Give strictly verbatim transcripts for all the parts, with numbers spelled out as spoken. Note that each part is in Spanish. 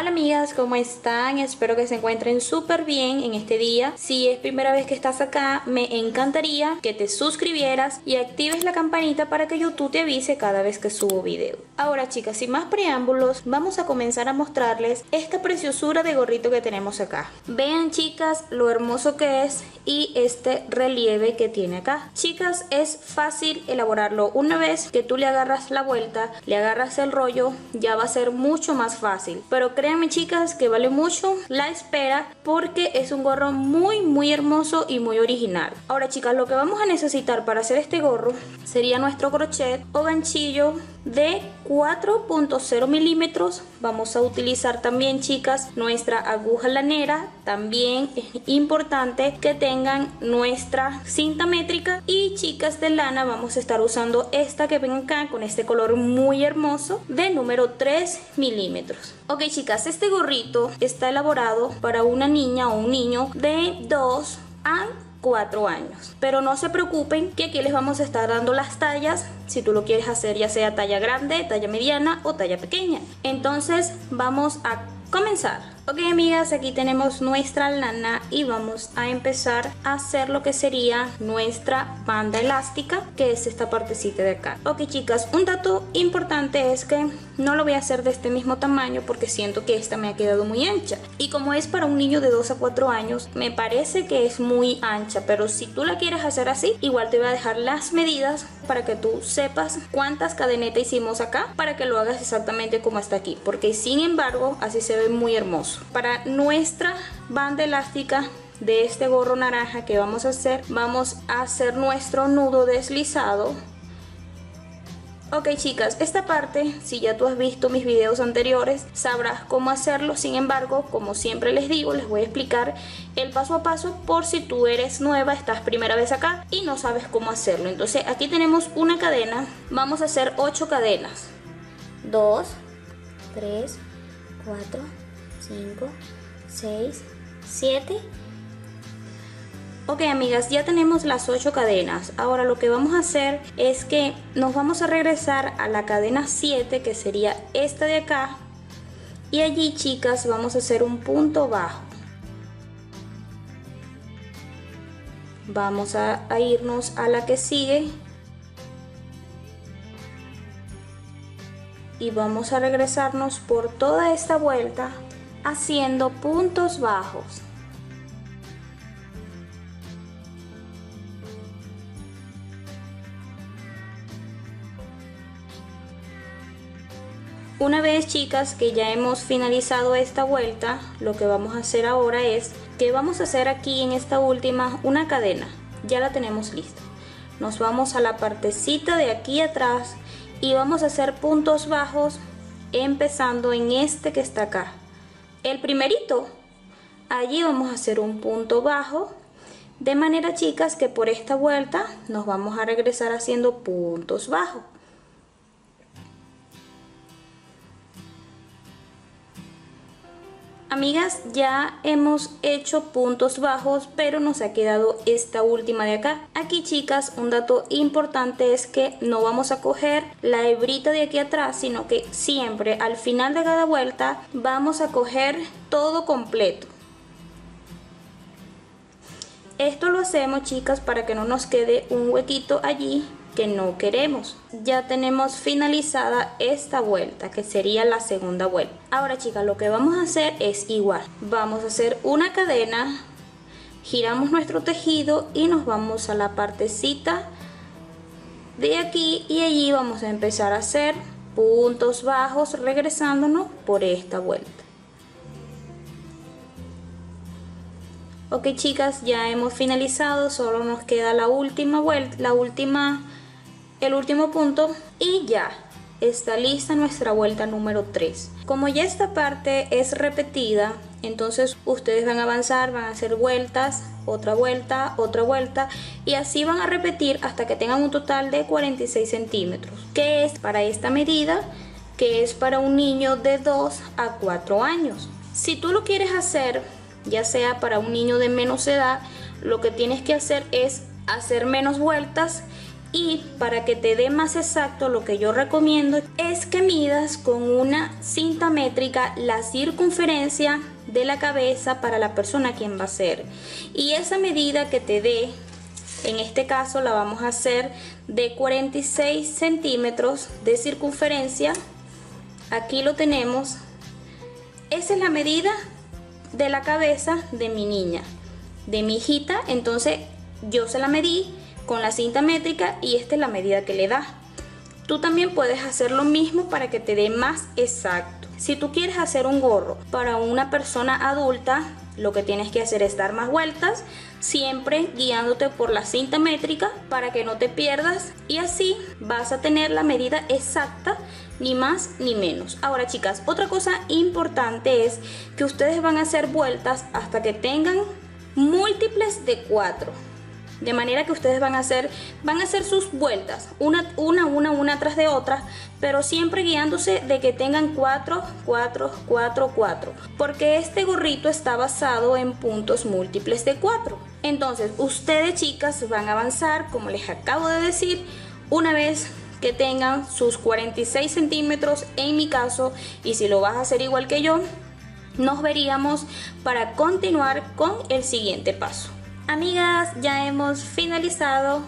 Hola amigas, ¿cómo están? Espero que se encuentren súper bien en este día. Si es primera vez que estás acá, me encantaría que te suscribieras y actives la campanita para que YouTube te avise cada vez que subo video. Ahora chicas, sin más preámbulos, vamos a comenzar a mostrarles esta preciosura de gorrito que tenemos acá. Vean chicas lo hermoso que es y este relieve que tiene acá. Chicas, es fácil elaborarlo. Una vez que tú le agarras la vuelta, le agarras el rollo, ya va a ser mucho más fácil. Pero créanme, Créanme chicas que vale mucho la espera porque es un gorro muy muy hermoso y muy original. Ahora chicas, lo que vamos a necesitar para hacer este gorro sería nuestro crochet o ganchillo de cuatro punto cero milímetros. Vamos a utilizar también chicas nuestra aguja lanera. También es importante que tengan nuestra cinta métrica. Y chicas, de lana vamos a estar usando esta que ven acá con este color muy hermoso de número tres milímetros. Ok chicas, este gorrito está elaborado para una niña o un niño de dos a cuatro años, pero no se preocupen que aquí les vamos a estar dando las tallas si tú lo quieres hacer, ya sea talla grande, talla mediana o talla pequeña. Entonces vamos a comenzar. Ok amigas, aquí tenemos nuestra lana y vamos a empezar a hacer lo que sería nuestra banda elástica, que es esta partecita de acá. Ok chicas, un dato importante es que no lo voy a hacer de este mismo tamaño porque siento que esta me ha quedado muy ancha. Y como es para un niño de dos a cuatro años, me parece que es muy ancha, pero si tú la quieres hacer así, igual te voy a dejar las medidas para que tú sepas cuántas cadenetas hicimos acá, para que lo hagas exactamente como está aquí, porque sin embargo así se ve muy hermoso. Para nuestra banda elástica de este gorro naranja que vamos a hacer, vamos a hacer nuestro nudo deslizado. Ok chicas, esta parte, si ya tú has visto mis videos anteriores, sabrás cómo hacerlo. Sin embargo, como siempre les digo, les voy a explicar el paso a paso por si tú eres nueva, estás primera vez acá y no sabes cómo hacerlo. Entonces aquí tenemos una cadena, vamos a hacer ocho cadenas. dos, tres, cuatro, cinco, seis, siete. Ok amigas, ya tenemos las ocho cadenas. Ahora lo que vamos a hacer es que nos vamos a regresar a la cadena siete, que sería esta de acá, y allí chicas vamos a hacer un punto bajo. Vamos a, a irnos a la que sigue y vamos a regresarnos por toda esta vuelta haciendo puntos bajos. Una vez chicas que ya hemos finalizado esta vuelta, lo que vamos a hacer ahora es que vamos a hacer aquí en esta última una cadena. Ya la tenemos lista, nos vamos a la partecita de aquí atrás y vamos a hacer puntos bajos empezando en este que está acá, el primerito. Allí vamos a hacer un punto bajo, de manera chicas que por esta vuelta nos vamos a regresar haciendo puntos bajos. Amigas, ya hemos hecho puntos bajos, pero nos ha quedado esta última de acá. Aquí chicas, un dato importante es que no vamos a coger la hebrita de aquí atrás, sino que siempre al final de cada vuelta vamos a coger todo completo. Esto lo hacemos chicas para que no nos quede un huequito allí que no queremos. Ya tenemos finalizada esta vuelta, que sería la segunda vuelta. Ahora chicas, lo que vamos a hacer es igual, vamos a hacer una cadena, giramos nuestro tejido y nos vamos a la partecita de aquí y allí vamos a empezar a hacer puntos bajos regresándonos por esta vuelta. Ok chicas, ya hemos finalizado, solo nos queda la última vuelta, la última el último punto, y ya está lista nuestra vuelta número tres. Como ya esta parte es repetida, entonces ustedes van a avanzar, van a hacer vueltas, otra vuelta, otra vuelta, y así van a repetir hasta que tengan un total de cuarenta y seis centímetros, que es para esta medida, que es para un niño de dos a cuatro años. Si tú lo quieres hacer ya sea para un niño de menos edad, lo que tienes que hacer es hacer menos vueltas Y para que te dé más exacto, lo que yo recomiendo es que midas con una cinta métrica la circunferencia de la cabeza para la persona quien va a ser. Y esa medida que te dé, en este caso la vamos a hacer de cuarenta y seis centímetros de circunferencia. Aquí lo tenemos. Esa es la medida de la cabeza de mi niña, de mi hijita. Entonces yo se la medí con la cinta métrica y esta es la medida que le da. Tú también puedes hacer lo mismo para que te dé más exacto. Si tú quieres hacer un gorro para una persona adulta, lo que tienes que hacer es dar más vueltas, siempre guiándote por la cinta métrica para que no te pierdas, y así vas a tener la medida exacta, ni más ni menos. Ahora, chicas, otra cosa importante es que ustedes van a hacer vueltas hasta que tengan múltiples de cuatro. De manera que ustedes van a hacer, van a hacer sus vueltas, una, una, una, una tras de otra, pero siempre guiándose de que tengan cuatro, cuatro, cuatro, cuatro. Porque este gorrito está basado en puntos múltiples de cuatro. Entonces, ustedes, chicas, van a avanzar, como les acabo de decir, una vez que tengan sus cuarenta y seis centímetros, en mi caso, y si lo vas a hacer igual que yo, nos veríamos para continuar con el siguiente paso. Amigas, ya hemos finalizado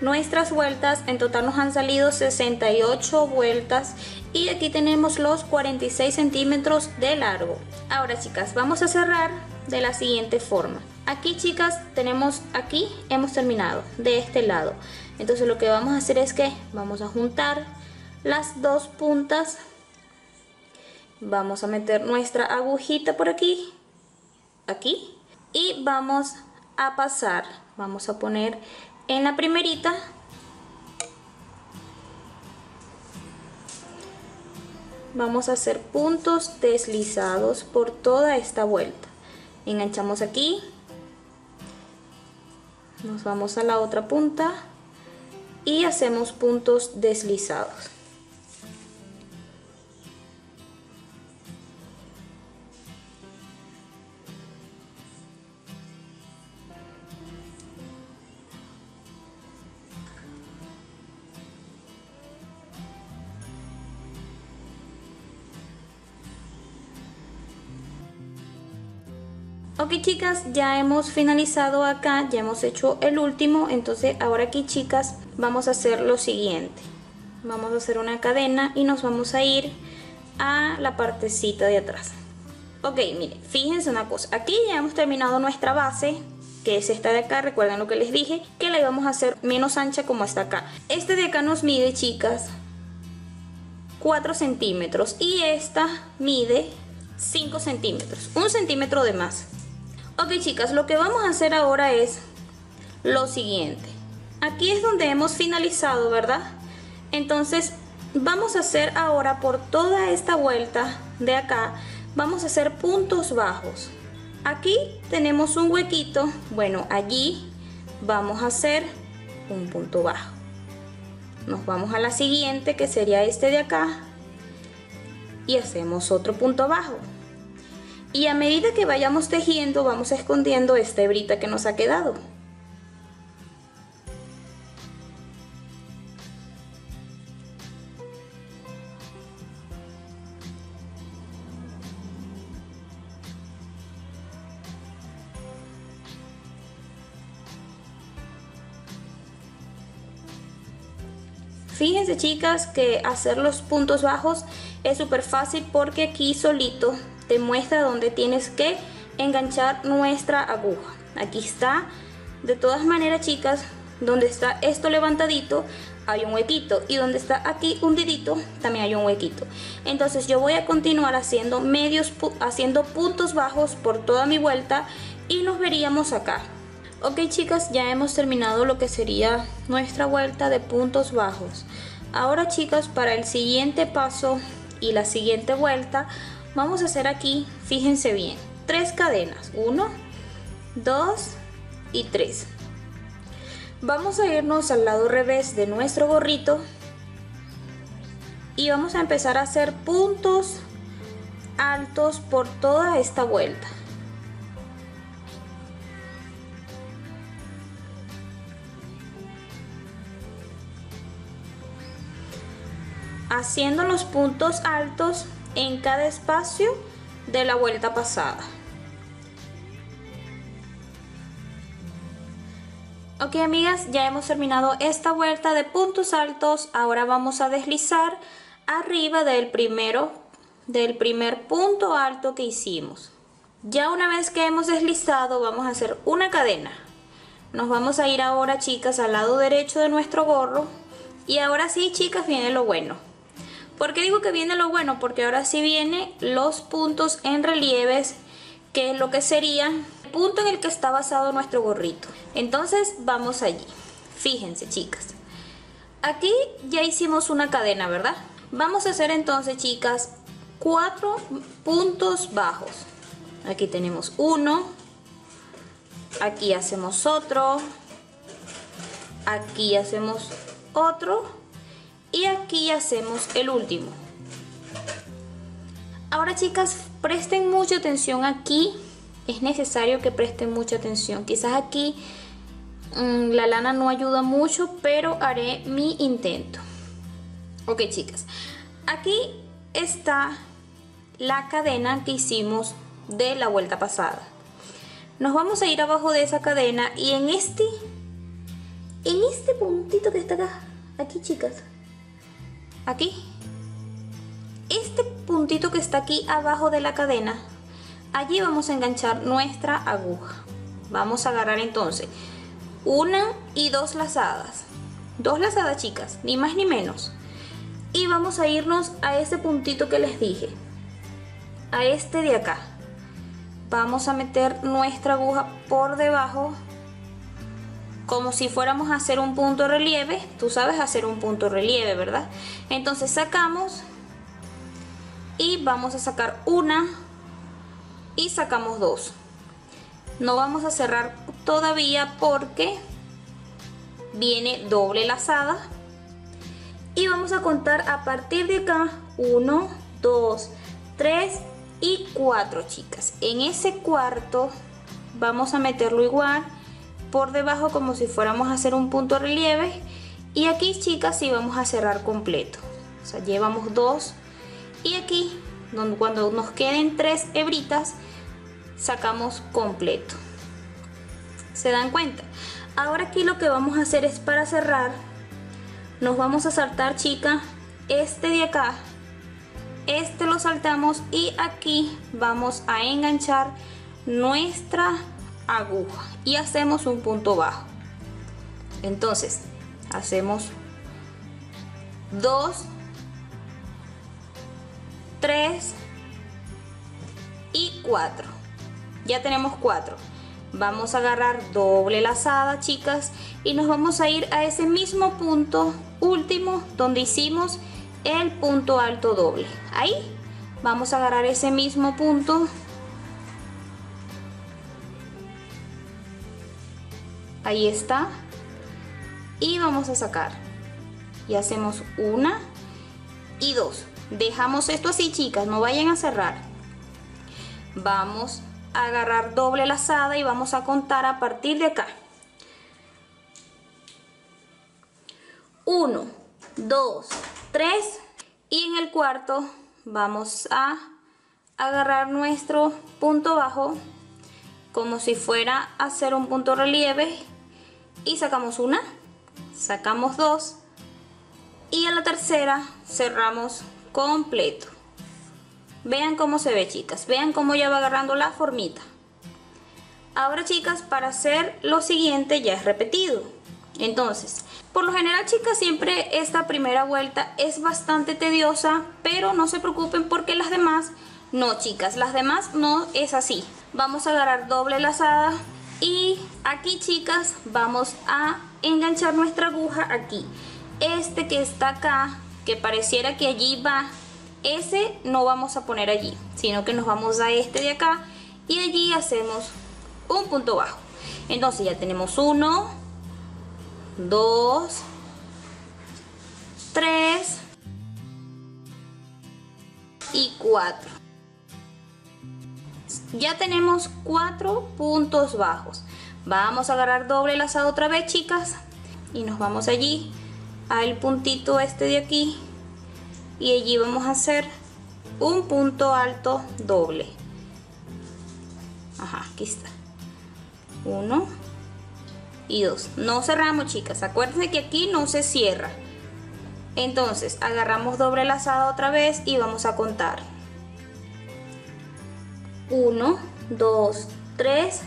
nuestras vueltas. En total nos han salido sesenta y ocho vueltas y aquí tenemos los cuarenta y seis centímetros de largo. Ahora, chicas, vamos a cerrar de la siguiente forma. Aquí, chicas, tenemos aquí, hemos terminado de este lado. Entonces lo que vamos a hacer es que vamos a juntar las dos puntas. Vamos a meter nuestra agujita por aquí, aquí, y vamos a a pasar, vamos a poner en la primerita, vamos a hacer puntos deslizados por toda esta vuelta. Enganchamos aquí, nos vamos a la otra punta y hacemos puntos deslizados. Ok, chicas, ya hemos finalizado acá, ya hemos hecho el último. Entonces ahora aquí, chicas, vamos a hacer lo siguiente. Vamos a hacer una cadena y nos vamos a ir a la partecita de atrás. Ok, miren, fíjense una cosa. Aquí ya hemos terminado nuestra base, que es esta de acá. Recuerden lo que les dije, que la íbamos a hacer menos ancha, como hasta acá. Este de acá nos mide, chicas, cuatro centímetros y esta mide cinco centímetros, un centímetro de más. Ok, chicas, lo que vamos a hacer ahora es lo siguiente. Aquí es donde hemos finalizado, ¿verdad? Entonces vamos a hacer ahora por toda esta vuelta de acá, vamos a hacer puntos bajos. Aquí tenemos un huequito, bueno, allí vamos a hacer un punto bajo. Nos vamos a la siguiente, que sería este de acá, y hacemos otro punto bajo. Y a medida que vayamos tejiendo, vamos escondiendo esta hebrita que nos ha quedado. Fíjense, chicas, que hacer los puntos bajos es súper fácil porque aquí solito te muestra dónde tienes que enganchar nuestra aguja. Aquí está. De todas maneras, chicas, donde está esto levantadito hay un huequito, y donde está aquí hundidito también hay un huequito. Entonces yo voy a continuar haciendo medios, haciendo puntos bajos por toda mi vuelta y nos veríamos acá. Ok, chicas, ya hemos terminado lo que sería nuestra vuelta de puntos bajos. Ahora, chicas, para el siguiente paso y la siguiente vuelta, vamos a hacer aquí, fíjense bien, tres cadenas, uno, dos y tres. Vamos a irnos al lado revés de nuestro gorrito y vamos a empezar a hacer puntos altos por toda esta vuelta. haciendo los puntos altos en cada espacio de la vuelta pasada. Ok, amigas, ya hemos terminado esta vuelta de puntos altos. Ahora vamos a deslizar arriba del primero, del primer punto alto que hicimos. Ya una vez que hemos deslizado, vamos a hacer una cadena. Nos vamos a ir ahora, chicas, al lado derecho de nuestro gorro. Y ahora sí, chicas, viene lo bueno. ¿Por qué digo que viene lo bueno? Porque ahora sí vienen los puntos en relieves, que es lo que sería el punto en el que está basado nuestro gorrito. Entonces vamos allí. Fíjense, chicas, aquí ya hicimos una cadena, ¿verdad? Vamos a hacer entonces, chicas, cuatro puntos bajos. Aquí tenemos uno, aquí hacemos otro, aquí hacemos otro y aquí hacemos el último. Ahora, chicas, presten mucha atención aquí. Es necesario que presten mucha atención. Quizás aquí mmm, la lana no ayuda mucho, pero haré mi intento. Ok, chicas, aquí está la cadena que hicimos de la vuelta pasada. Nos vamos a ir abajo de esa cadena y en este, en este puntito que está acá, aquí, chicas, aquí, este puntito que está aquí abajo de la cadena, allí vamos a enganchar nuestra aguja. Vamos a agarrar entonces una y dos lazadas, dos lazadas, chicas, ni más ni menos, y vamos a irnos a ese puntito que les dije, a este de acá. Vamos a meter nuestra aguja por debajo, como si fuéramos a hacer un punto relieve. Tú sabes hacer un punto relieve, ¿verdad? Entonces sacamos y vamos a sacar una y sacamos dos. No vamos a cerrar todavía porque viene doble lazada y vamos a contar a partir de acá uno, dos, tres y cuatro, chicas. En ese cuarto vamos a meterlo igual por debajo, como si fuéramos a hacer un punto relieve, y aquí, chicas, sí vamos a cerrar completo. O sea, llevamos dos y aquí cuando nos queden tres hebritas sacamos completo. ¿Se dan cuenta? Ahora aquí lo que vamos a hacer es, para cerrar, nos vamos a saltar, chicas, este de acá, este lo saltamos y aquí vamos a enganchar nuestra aguja y hacemos un punto bajo. Entonces hacemos dos, tres y cuatro. Ya tenemos cuatro. Vamos a agarrar doble lazada, chicas, y nos vamos a ir a ese mismo punto último donde hicimos el punto alto doble. Ahí vamos a agarrar ese mismo punto. Ahí está. Y vamos a sacar. Y hacemos una y dos. Dejamos esto así, chicas, no vayan a cerrar. Vamos a agarrar doble lazada y vamos a contar a partir de acá. uno, dos, tres y en el cuarto vamos a agarrar nuestro punto bajo como si fuera a hacer un punto relieve y sacamos una, sacamos dos y en la tercera cerramos completo. Vean cómo se ve, chicas, vean cómo ya va agarrando la formita. Ahora, chicas, para hacer lo siguiente ya es repetido. Entonces, por lo general, chicas, siempre esta primera vuelta es bastante tediosa, pero no se preocupen porque las demás no, chicas, las demás no es así. Vamos a agarrar doble lazada y aquí, chicas, vamos a enganchar nuestra aguja aquí. Este que está acá, que pareciera que allí va, ese no vamos a poner allí, sino que nos vamos a este de acá y allí hacemos un punto bajo. Entonces ya tenemos uno, dos, tres y cuatro. Ya tenemos cuatro puntos bajos. Vamos a agarrar doble lazado otra vez, chicas, y nos vamos allí al puntito este de aquí y allí vamos a hacer un punto alto doble. Ajá, aquí está, uno y dos. No cerramos, chicas, acuérdense que aquí no se cierra. Entonces agarramos doble lazada otra vez y vamos a contar uno, dos, tres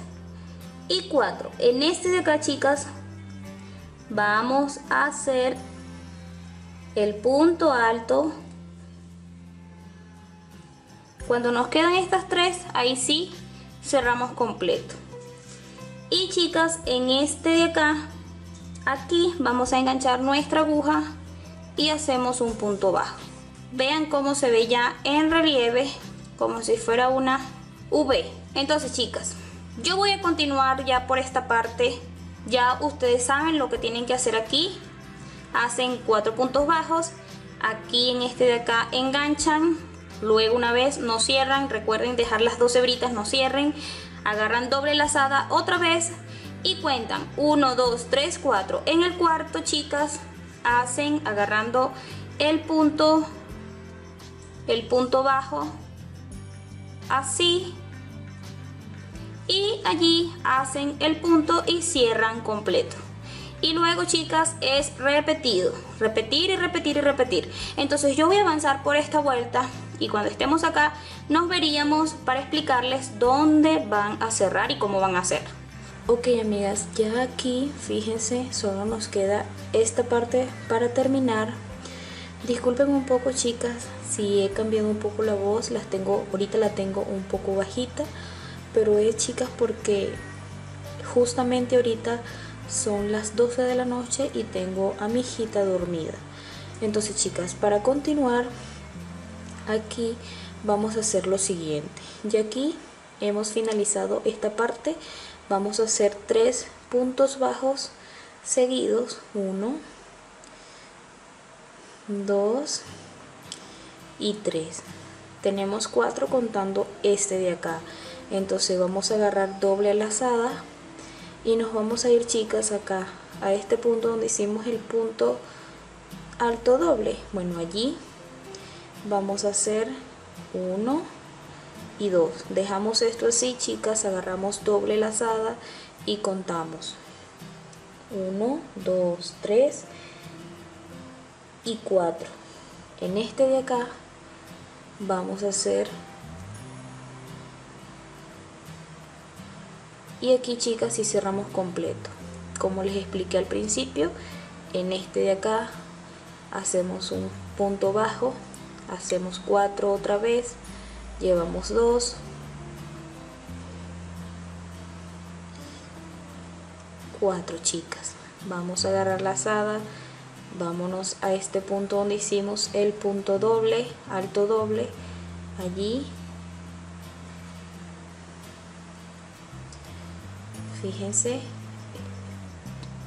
y cuatro. En este de acá, chicas, vamos a hacer el punto alto. Cuando nos quedan estas tres, ahí sí cerramos completo. Y chicas, en este de acá, aquí vamos a enganchar nuestra aguja y hacemos un punto bajo. Vean cómo se ve ya en relieve, como si fuera una V. Entonces, chicas, yo voy a continuar ya por esta parte. Ya ustedes saben lo que tienen que hacer aquí. Hacen cuatro puntos bajos, aquí en este de acá enganchan, luego una vez no cierran, recuerden dejar las dos hebritas, no cierren, agarran doble lazada otra vez y cuentan uno, dos, tres, cuatro. En el cuarto, chicas, hacen agarrando el punto el punto bajo así y allí hacen el punto y cierran completo. Y luego, chicas, es repetido, repetir y repetir y repetir. Entonces yo voy a avanzar por esta vuelta y cuando estemos acá nos veríamos para explicarles dónde van a cerrar y cómo van a hacer. Ok, amigas, ya aquí fíjense, solo nos queda esta parte para terminar. Disculpen un poco, chicas, si he cambiado un poco la voz, las tengo ahorita la tengo un poco bajita, pero es, chicas, porque justamente ahorita son las doce de la noche y tengo a mi hijita dormida. Entonces, chicas, para continuar aquí vamos a hacer lo siguiente. Ya aquí hemos finalizado esta parte. Vamos a hacer tres puntos bajos seguidos, uno, dos y tres. Tenemos cuatro contando este de acá. Entonces vamos a agarrar doble lazada y nos vamos a ir, chicas, acá a este punto donde hicimos el punto alto doble. Bueno, allí vamos a hacer uno y dos. Dejamos esto así, chicas, agarramos doble lazada y contamos uno, dos, tres y cuatro. En este de acá vamos a hacer, y aquí, chicas, si cerramos completo como les expliqué al principio. En este de acá hacemos un punto bajo, hacemos cuatro otra vez, llevamos dos, cuatro, chicas, vamos a agarrar lazada, vámonos a este punto donde hicimos el punto doble alto doble, allí fíjense.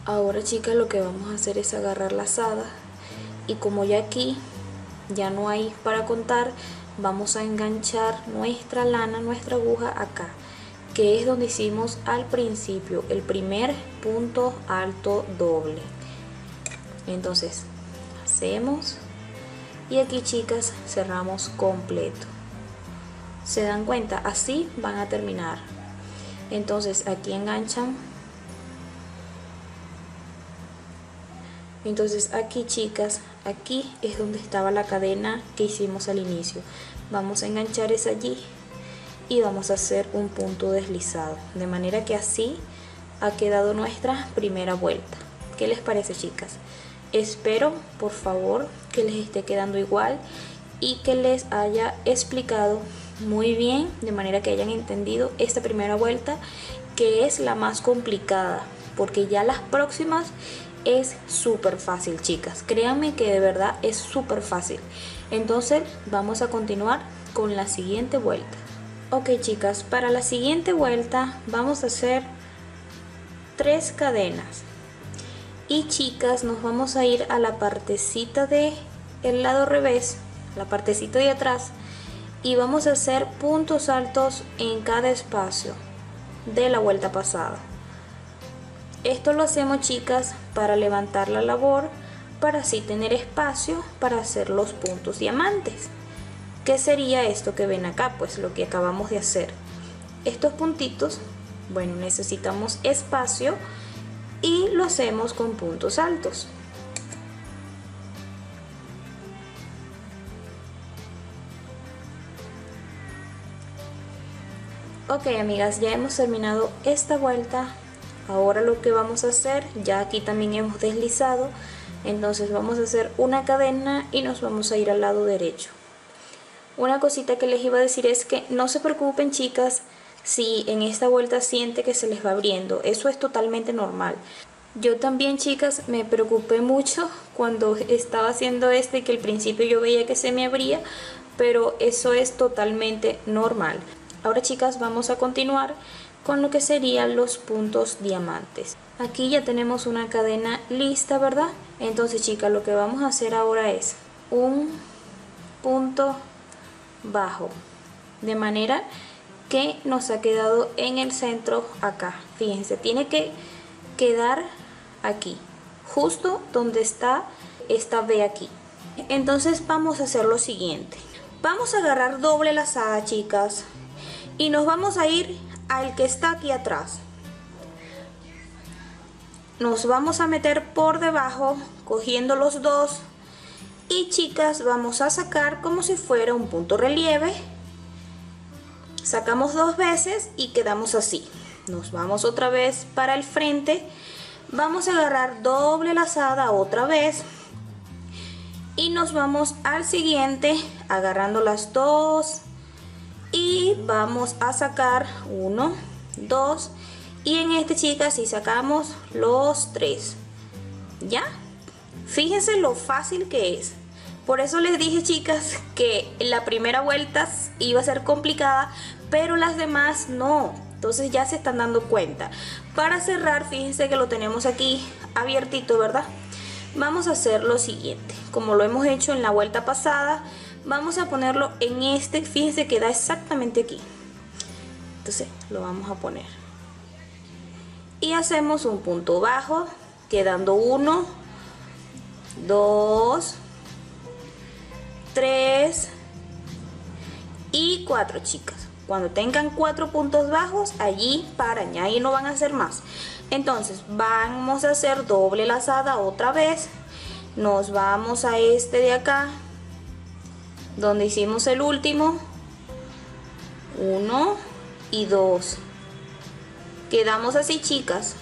Ahora, chicas, lo que vamos a hacer es agarrar lazada y como ya aquí ya no hay para contar, vamos a enganchar nuestra lana, nuestra aguja acá, que es donde hicimos al principio el primer punto alto doble. Entonces hacemos y aquí, chicas, cerramos completo. Se dan cuenta, así van a terminar. Entonces aquí enganchan, entonces aquí, chicas, aquí es donde estaba la cadena que hicimos al inicio, vamos a enganchar es allí y vamos a hacer un punto deslizado, de manera que así ha quedado nuestra primera vuelta. ¿Qué les parece, chicas? Espero, por favor, que les esté quedando igual y que les haya explicado muy bien, de manera que hayan entendido esta primera vuelta, que es la más complicada, porque ya las próximas es súper fácil, chicas, créanme que de verdad es súper fácil. Entonces vamos a continuar con la siguiente vuelta. Ok, chicas, para la siguiente vuelta vamos a hacer tres cadenas y, chicas, nos vamos a ir a la partecita de el lado revés, la partecita de atrás, y vamos a hacer puntos altos en cada espacio de la vuelta pasada. Esto lo hacemos, chicas, para levantar la labor para así tener espacio para hacer los puntos diamantes. ¿Qué sería esto que ven acá? Pues lo que acabamos de hacer. Estos puntitos, bueno, necesitamos espacio y lo hacemos con puntos altos. Ok, amigas, ya hemos terminado esta vuelta. Ahora lo que vamos a hacer, ya aquí también hemos deslizado, entonces vamos a hacer una cadena y nos vamos a ir al lado derecho. Una cosita que les iba a decir es que no se preocupen, chicas, si en esta vuelta siente que se les va abriendo, eso es totalmente normal. Yo también, chicas, me preocupé mucho cuando estaba haciendo esto y que al principio yo veía que se me abría, pero eso es totalmente normal. Ahora, chicas, vamos a continuar con lo que serían los puntos diamantes. Aquí ya tenemos una cadena lista, ¿verdad? Entonces, chicas, lo que vamos a hacer ahora es un punto bajo, de manera que nos ha quedado en el centro acá. Fíjense, tiene que quedar aquí, justo donde está esta B aquí. Entonces vamos a hacer lo siguiente. Vamos a agarrar doble lazada, chicas, y nos vamos a ir al que está aquí atrás. Nos vamos a meter por debajo cogiendo los dos y, chicas, vamos a sacar como si fuera un punto relieve. Sacamos dos veces y quedamos así. Nos vamos otra vez para el frente, vamos a agarrar doble lazada otra vez y nos vamos al siguiente agarrando las dos y vamos a sacar uno, dos y en este, chicas, si sacamos los tres. Ya, fíjense lo fácil que es. Por eso les dije, chicas, que la primera vuelta iba a ser complicada, pero las demás no. Entonces ya se están dando cuenta. Para cerrar, fíjense que lo tenemos aquí abiertito, ¿verdad? Vamos a hacer lo siguiente, como lo hemos hecho en la vuelta pasada. Vamos a ponerlo en este, fíjense que da exactamente aquí. Entonces lo vamos a poner. Y hacemos un punto bajo, quedando uno, dos, tres y cuatro, chicas. Cuando tengan cuatro puntos bajos, allí paran, ya ahí no van a hacer más. Entonces vamos a hacer doble lazada otra vez. Nos vamos a este de acá, donde hicimos el último uno y dos, quedamos así, chicas.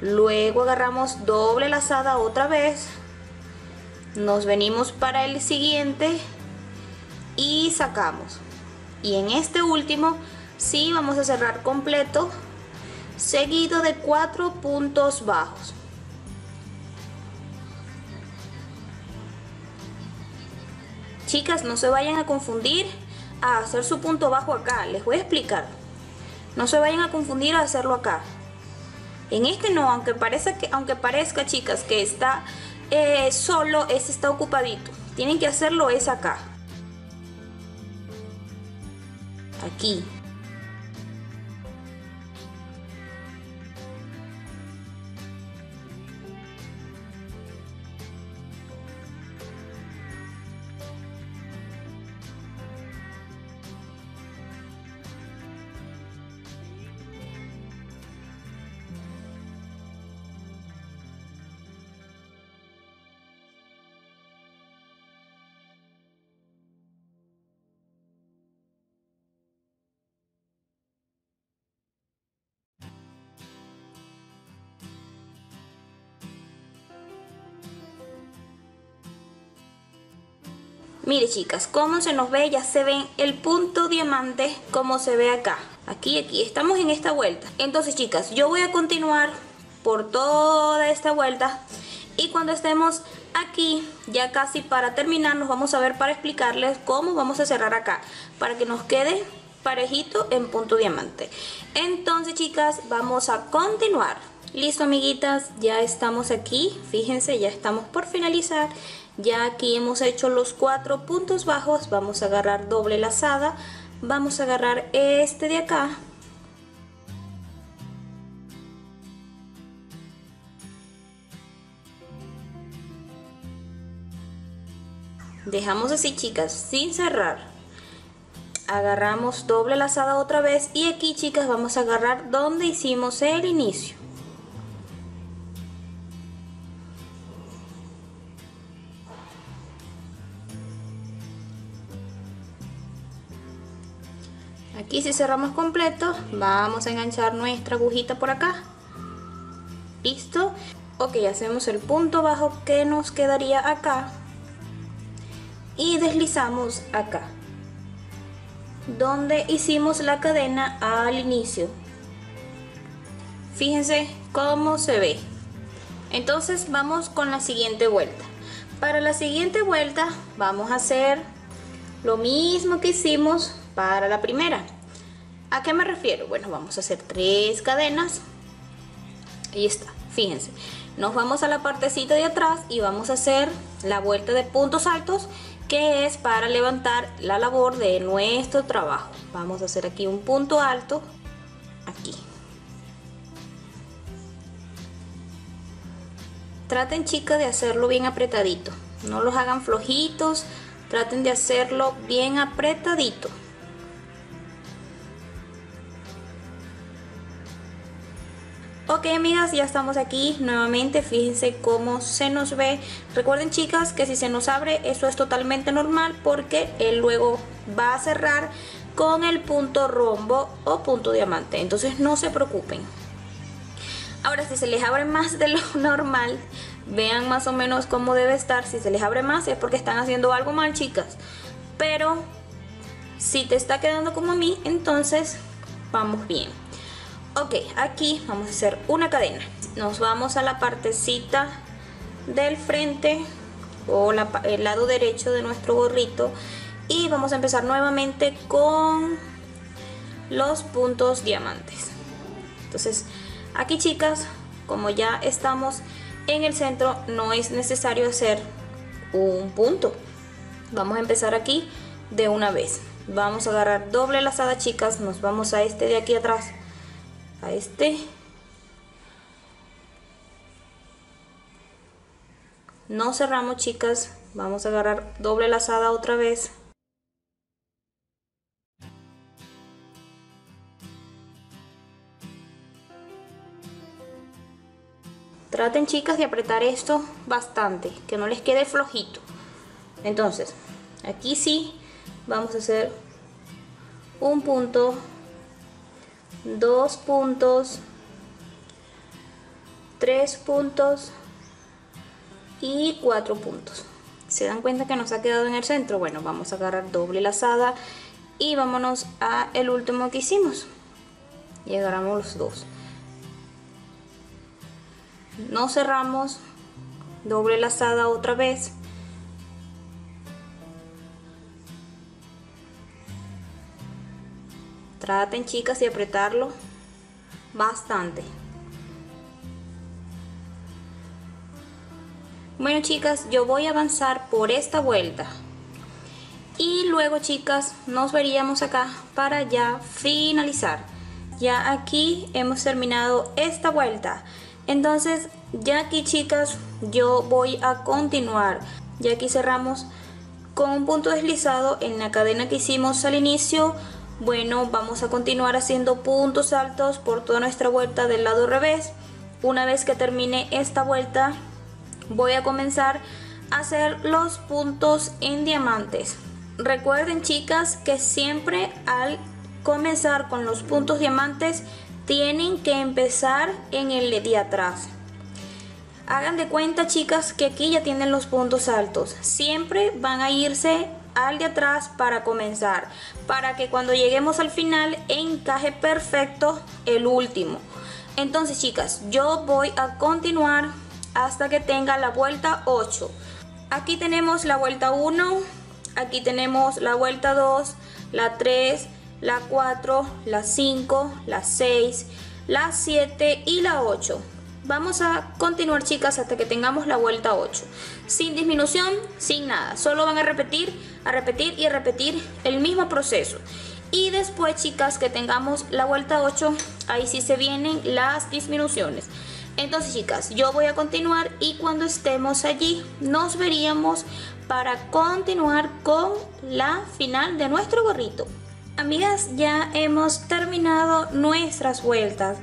Luego agarramos doble lazada otra vez, nos venimos para el siguiente y sacamos, y en este último sí vamos a cerrar completo seguido de cuatro puntos bajos. Chicas, no se vayan a confundir a hacer su punto bajo acá, les voy a explicar. No se vayan a confundir a hacerlo acá. En este no, aunque parezca, que, aunque parezca, chicas, que está eh, solo, este está ocupadito. Tienen que hacerlo es acá. Aquí. Mire, chicas, cómo se nos ve, ya se ven el punto diamante como se ve acá, aquí, aquí, estamos en esta vuelta. Entonces, chicas, yo voy a continuar por toda esta vuelta y cuando estemos aquí, ya casi para terminar, nos vamos a ver para explicarles cómo vamos a cerrar acá, para que nos quede parejito en punto diamante. Entonces, chicas, vamos a continuar. Listo, amiguitas, ya estamos aquí, fíjense, ya estamos por finalizar. Ya aquí hemos hecho los cuatro puntos bajos, vamos a agarrar doble lazada, vamos a agarrar este de acá. Dejamos así, chicas, sin cerrar. Agarramos doble lazada otra vez y aquí, chicas, vamos a agarrar donde hicimos el inicio. Aquí si cerramos completo, vamos a enganchar nuestra agujita por acá. Listo. Ok, hacemos el punto bajo que nos quedaría acá y deslizamos acá donde hicimos la cadena al inicio. Fíjense cómo se ve. Entonces vamos con la siguiente vuelta. Para la siguiente vuelta vamos a hacer lo mismo que hicimos para la primera. ¿A qué me refiero? Bueno, vamos a hacer tres cadenas. Ahí está, fíjense. Nos vamos a la partecita de atrás y vamos a hacer la vuelta de puntos altos, que es para levantar la labor de nuestro trabajo. Vamos a hacer aquí un punto alto, aquí. Traten, chicas, de hacerlo bien apretadito. No los hagan flojitos, traten de hacerlo bien apretadito. Ok, amigas, ya estamos aquí nuevamente. Fíjense cómo se nos ve. Recuerden, chicas, que si se nos abre, eso es totalmente normal, porque él luego va a cerrar con el punto rombo o punto diamante. Entonces no se preocupen. Ahora, si se les abre más de lo normal, vean más o menos cómo debe estar. Si se les abre más es porque están haciendo algo mal, chicas. Pero si te está quedando como a mí, entonces vamos bien. Ok, aquí vamos a hacer una cadena. Nos vamos a la partecita del frente o la, el lado derecho de nuestro gorrito y vamos a empezar nuevamente con los puntos diamantes. Entonces aquí, chicas, como ya estamos en el centro, no es necesario hacer un punto. Vamos a empezar aquí de una vez. Vamos a agarrar doble lazada, chicas, nos vamos a este de aquí atrás. A este no cerramos, chicas, vamos a agarrar doble lazada otra vez. Traten, chicas, de apretar esto bastante, que no les quede flojito. Entonces aquí sí vamos a hacer un punto, dos puntos, tres puntos y cuatro puntos. ¿Se dan cuenta que nos ha quedado en el centro? Bueno, vamos a agarrar doble lazada y vámonos a el último que hicimos y agarramos los dos, no cerramos, doble lazada otra vez. Traten, chicas, de apretarlo bastante. Bueno, chicas, yo voy a avanzar por esta vuelta. Y luego, chicas, nos veríamos acá para ya finalizar. Ya aquí hemos terminado esta vuelta. Entonces, ya aquí, chicas, yo voy a continuar. Ya aquí cerramos con un punto deslizado en la cadena que hicimos al inicio. Bueno, vamos a continuar haciendo puntos altos por toda nuestra vuelta del lado revés. Una vez que termine esta vuelta, voy a comenzar a hacer los puntos en diamantes. Recuerden, chicas, que siempre al comenzar con los puntos diamantes, tienen que empezar en el de atrás. Hagan de cuenta, chicas, que aquí ya tienen los puntos altos. Siempre van a irse al de atrás para comenzar, para que cuando lleguemos al final encaje perfecto el último. Entonces, chicas, yo voy a continuar hasta que tenga la vuelta ocho. Aquí tenemos la vuelta uno, aquí tenemos la vuelta dos, la tres, la cuatro, la cinco, la seis, la siete y la ocho. Vamos a continuar, chicas, hasta que tengamos la vuelta ocho. Sin disminución, sin nada. Solo van a repetir, a repetir y a repetir el mismo proceso. Y después, chicas, que tengamos la vuelta ocho, ahí sí se vienen las disminuciones. Entonces, chicas, yo voy a continuar y cuando estemos allí nos veríamos para continuar con la final de nuestro gorrito. Amigas, ya hemos terminado nuestras vueltas.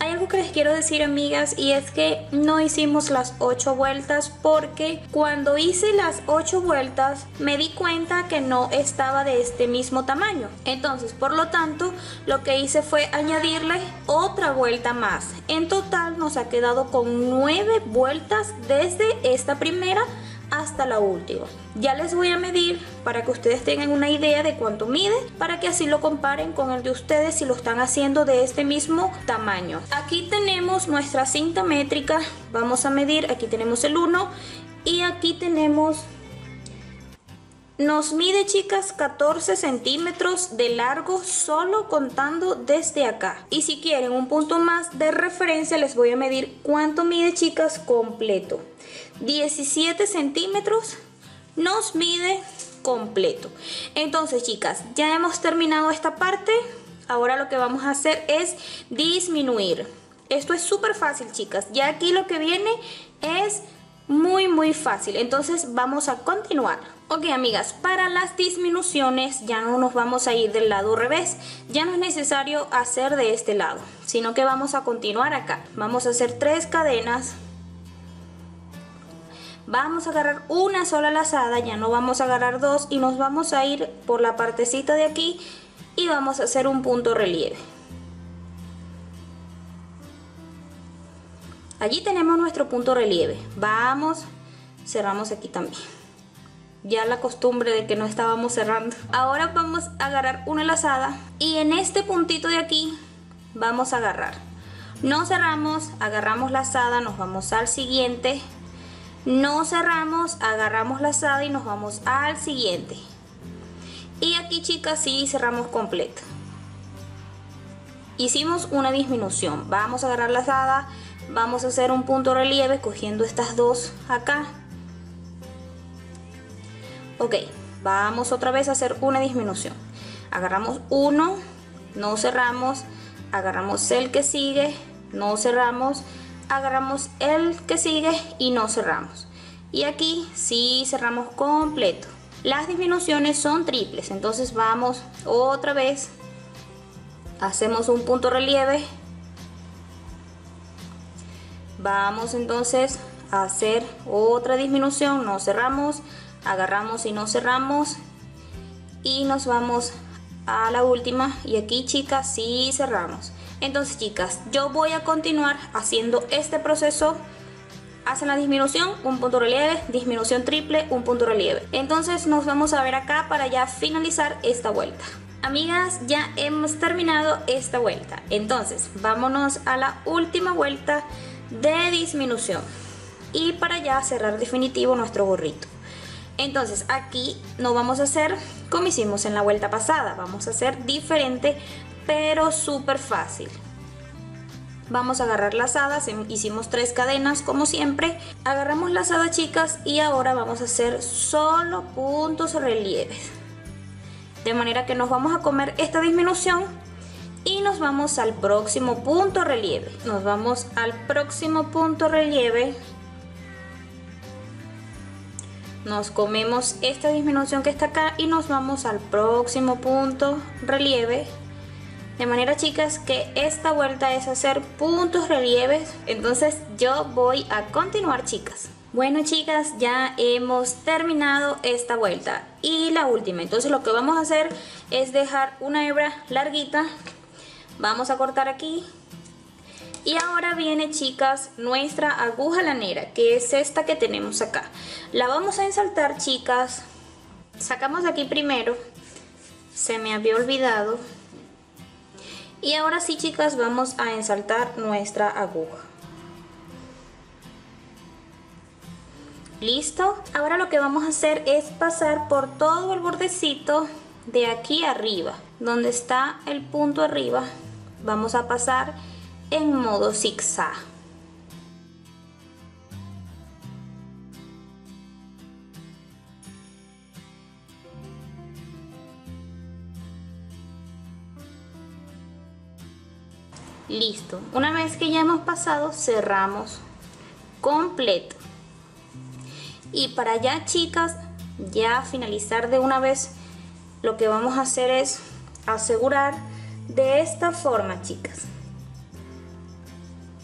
Hay algo que les quiero decir, amigas, y es que no hicimos las ocho vueltas porque cuando hice las ocho vueltas me di cuenta que no estaba de este mismo tamaño. Entonces, por lo tanto, lo que hice fue añadirle otra vuelta más. En total nos ha quedado con nueve vueltas desde esta primera hasta la última. Ya les voy a medir para que ustedes tengan una idea de cuánto mide, para que así lo comparen con el de ustedes si lo están haciendo de este mismo tamaño. Aquí tenemos nuestra cinta métrica, vamos a medir, aquí tenemos el uno y aquí tenemos, nos mide, chicas, catorce centímetros de largo solo contando desde acá. Y si quieren un punto más de referencia, les voy a medir cuánto mide, chicas, completo. diecisiete centímetros nos mide completo. Entonces, chicas, ya hemos terminado esta parte. Ahora lo que vamos a hacer es disminuir. Esto es súper fácil, chicas. Ya aquí lo que viene es muy muy fácil, entonces vamos a continuar. Ok, amigas, para las disminuciones ya no nos vamos a ir del lado revés, ya no es necesario hacer de este lado, sino que vamos a continuar acá. Vamos a hacer tres cadenas, vamos a agarrar una sola lazada, ya no vamos a agarrar dos y nos vamos a ir por la partecita de aquí y vamos a hacer un punto relieve. Allí tenemos nuestro punto relieve, vamos, cerramos aquí también, ya la costumbre de que no estábamos cerrando. Ahora vamos a agarrar una lazada y en este puntito de aquí vamos a agarrar, no cerramos, agarramos lazada, nos vamos al siguiente, no cerramos, agarramos lazada y nos vamos al siguiente. Y aquí, chicas, sí cerramos completo, hicimos una disminución, vamos a agarrar lazada. Vamos a hacer un punto relieve cogiendo estas dos acá. Ok, vamos otra vez a hacer una disminución. Agarramos uno, no cerramos, agarramos el que sigue, no cerramos, agarramos el que sigue y no cerramos. Y aquí sí cerramos completo. Las disminuciones son triples, entonces vamos otra vez. Hacemos un punto relieve. Vamos entonces a hacer otra disminución, no cerramos, agarramos y no cerramos y nos vamos a la última y aquí, chicas, sí cerramos. Entonces, chicas, yo voy a continuar haciendo este proceso. Hacen la disminución, un punto relieve, disminución triple, un punto relieve. Entonces nos vamos a ver acá para ya finalizar esta vuelta. Amigas, ya hemos terminado esta vuelta, entonces vámonos a la última vuelta de disminución y para ya cerrar definitivo nuestro gorrito. Entonces aquí no vamos a hacer como hicimos en la vuelta pasada, vamos a hacer diferente pero súper fácil. Vamos a agarrar lazadas, hicimos tres cadenas como siempre, agarramos lazadas, chicas, y ahora vamos a hacer solo puntos relieves, de manera que nos vamos a comer esta disminución y nos vamos al próximo punto relieve, nos vamos al próximo punto relieve, nos comemos esta disminución que está acá y nos vamos al próximo punto relieve. De manera, chicas, que esta vuelta es hacer puntos relieves. Entonces yo voy a continuar, chicas. Bueno, chicas, ya hemos terminado esta vuelta y la última. Entonces lo que vamos a hacer es dejar una hebra larguita. Vamos a cortar aquí y ahora viene, chicas, nuestra aguja lanera, que es esta que tenemos acá. La vamos a ensaltar, chicas. Sacamos de aquí primero, se me había olvidado. Y ahora sí, chicas, vamos a ensaltar nuestra aguja. Listo. Ahora lo que vamos a hacer es pasar por todo el bordecito de aquí arriba, donde está el punto arriba. Vamos a pasar en modo zigzag. Listo. Una vez que ya hemos pasado, cerramos completo. Y para ya, chicas, ya finalizar de una vez, lo que vamos a hacer es asegurar de esta forma, chicas.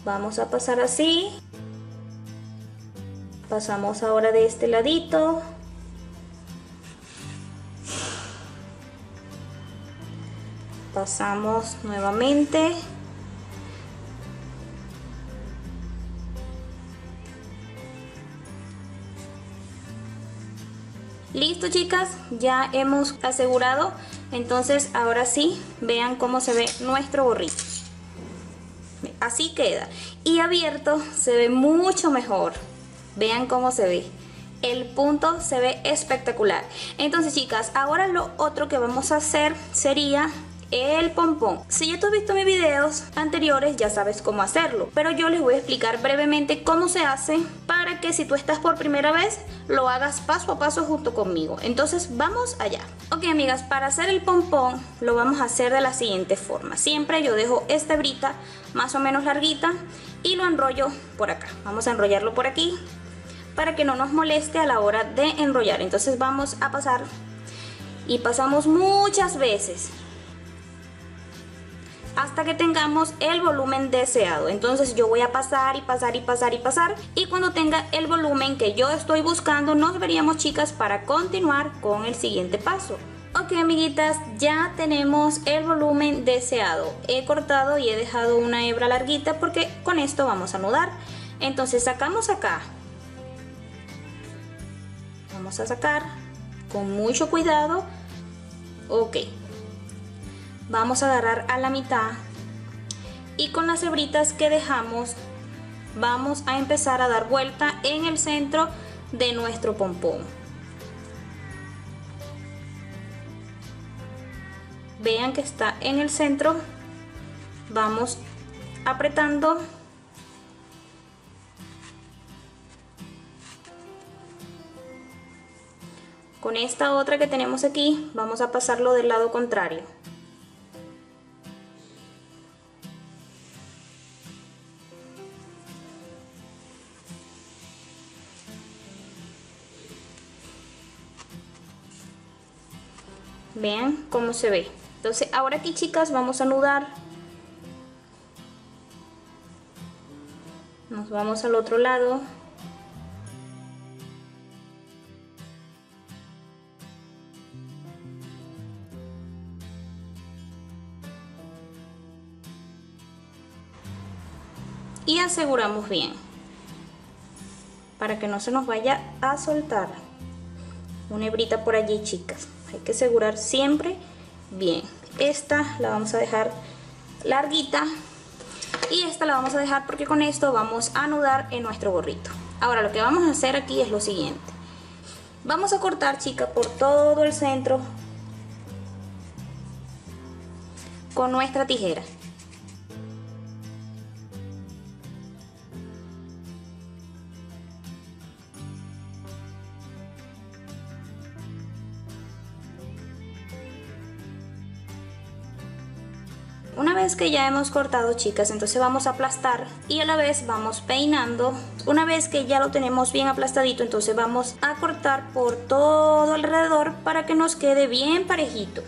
Vamos a pasar así. Pasamos ahora de este ladito. Pasamos nuevamente. Listo, chicas, ya hemos asegurado. Entonces ahora sí, vean cómo se ve nuestro gorrito. Así queda, y abierto se ve mucho mejor. Vean cómo se ve, el punto se ve espectacular. Entonces, chicas, ahora lo otro que vamos a hacer sería el pompón. Si ya tú has visto mis videos anteriores, ya sabes cómo hacerlo, pero yo les voy a explicar brevemente cómo se hace, para que si tú estás por primera vez, lo hagas paso a paso junto conmigo. Entonces vamos allá. Ok, amigas, para hacer el pompón lo vamos a hacer de la siguiente forma. Siempre yo dejo esta hebrita más o menos larguita y lo enrollo por acá. Vamos a enrollarlo por aquí para que no nos moleste a la hora de enrollar. Entonces vamos a pasar y pasamos muchas veces hasta que tengamos el volumen deseado. Entonces yo voy a pasar y pasar y pasar y pasar, y cuando tenga el volumen que yo estoy buscando, nos veríamos, chicas, para continuar con el siguiente paso. Ok, amiguitas, ya tenemos el volumen deseado. He cortado y he dejado una hebra larguita porque con esto vamos a anudar. Entonces sacamos acá, vamos a sacar con mucho cuidado. Ok, vamos a agarrar a la mitad y con las hebritas que dejamos vamos a empezar a dar vuelta en el centro de nuestro pompón. Vean que está en el centro. Vamos apretando. Con esta otra que tenemos aquí vamos a pasarlo del lado contrario. Vean cómo se ve. Entonces ahora aquí, chicas, vamos a anudar. Nos vamos al otro lado. Y aseguramos bien, para que no se nos vaya a soltar una hebrita por allí, chicas. Hay que asegurar siempre bien. Esta la vamos a dejar larguita y esta la vamos a dejar porque con esto vamos a anudar en nuestro gorrito. Ahora lo que vamos a hacer aquí es lo siguiente. Vamos a cortar, chicas, por todo el centro con nuestra tijera. Una vez que ya hemos cortado, chicas, entonces vamos a aplastar y a la vez vamos peinando. Una vez que ya lo tenemos bien aplastadito, entonces vamos a cortar por todo alrededor para que nos quede bien parejito.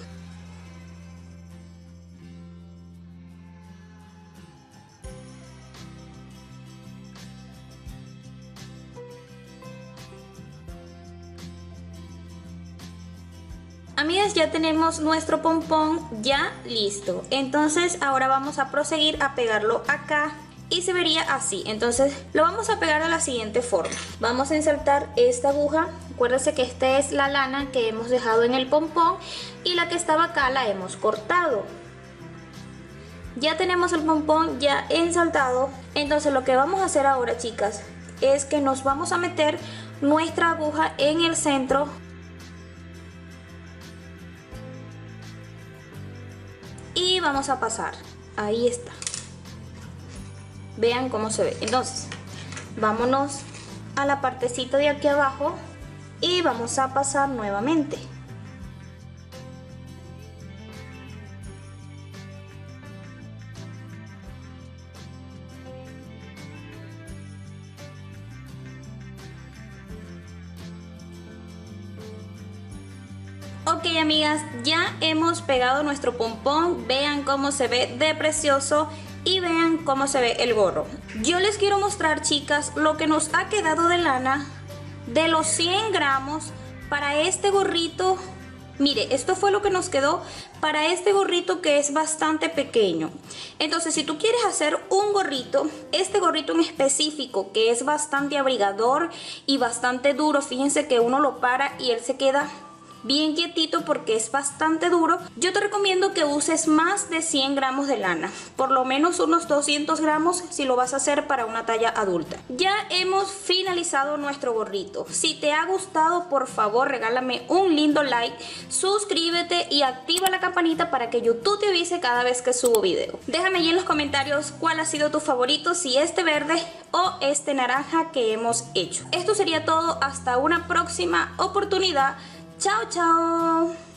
Amigas, ya tenemos nuestro pompón ya listo. Entonces ahora vamos a proseguir a pegarlo acá y se vería así. Entonces lo vamos a pegar de la siguiente forma. Vamos a insertar esta aguja. Acuérdense que esta es la lana que hemos dejado en el pompón y la que estaba acá la hemos cortado. Ya tenemos el pompón ya ensaltado. Entonces lo que vamos a hacer ahora, chicas, es que nos vamos a meter nuestra aguja en el centro. Y vamos a pasar, ahí está. Vean cómo se ve. Entonces, vámonos a la partecita de aquí abajo y vamos a pasar nuevamente. Ok, amigas, ya hemos pegado nuestro pompón. Vean cómo se ve de precioso y vean cómo se ve el gorro. Yo les quiero mostrar, chicas, lo que nos ha quedado de lana de los cien gramos para este gorrito. Mire, esto fue lo que nos quedó para este gorrito, que es bastante pequeño. Entonces, si tú quieres hacer un gorrito, este gorrito en específico, que es bastante abrigador y bastante duro, fíjense que uno lo para y él se queda bien quietito porque es bastante duro. Yo te recomiendo que uses más de cien gramos de lana, por lo menos unos doscientos gramos si lo vas a hacer para una talla adulta. Ya hemos finalizado nuestro gorrito. Si te ha gustado, por favor regálame un lindo like, suscríbete y activa la campanita para que YouTube te avise cada vez que subo video. Déjame ahí en los comentarios cuál ha sido tu favorito, si este verde o este naranja que hemos hecho. Esto sería todo, hasta una próxima oportunidad. Chao, chao.